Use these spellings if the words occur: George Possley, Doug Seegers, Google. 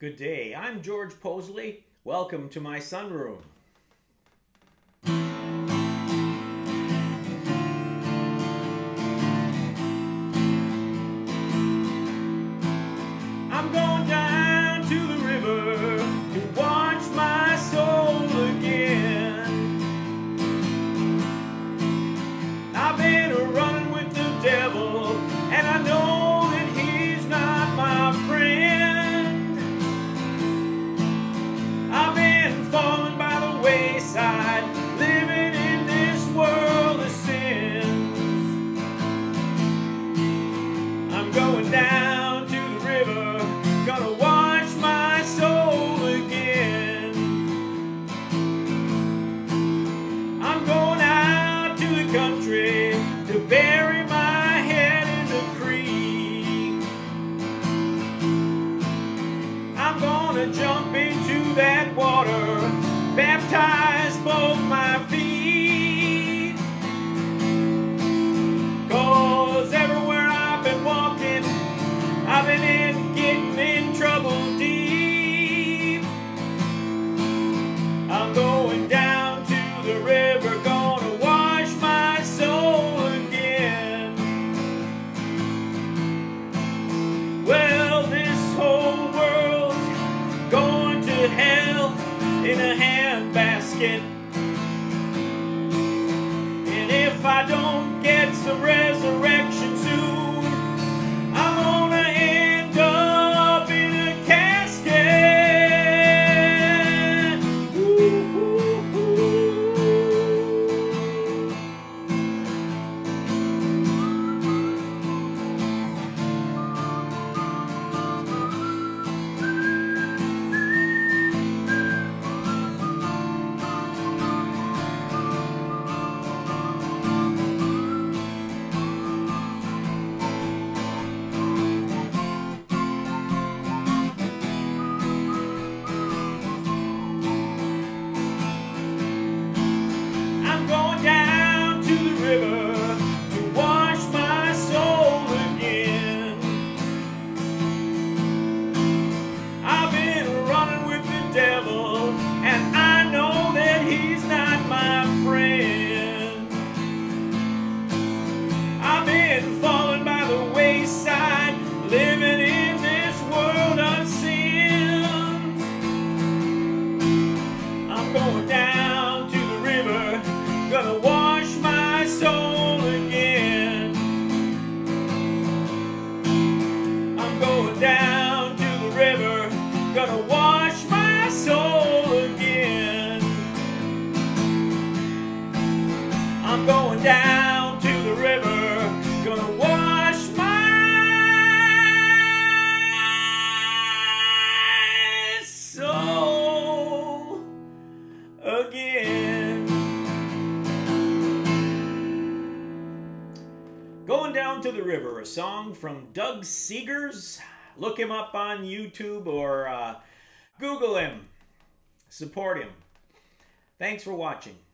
Good day, I'm George Possley. Welcome to my sunroom. I'm going down to the river to watch my soul again. I've been a running with the devil, and I know living in this world of sins. I'm going down to the river, gonna wash my soul again. I'm going out to the country to bury my head in the creek. I'm gonna jump into that water, baptized both my feet, 'cause everywhere I've been walking, I've been getting in trouble deep. I'm going down to the river, gonna wash my soul again. Well, this whole world's going to hell in a handbasket. If I don't get some resurrection soon, I'm gonna end up in a casket. Ooh, ooh, gonna wash my soul again. I'm going down to the river, gonna wash my soul again. Going down to the river, a song from Doug Seegers. Look him up on YouTube or Google him. Support him. Thanks for watching.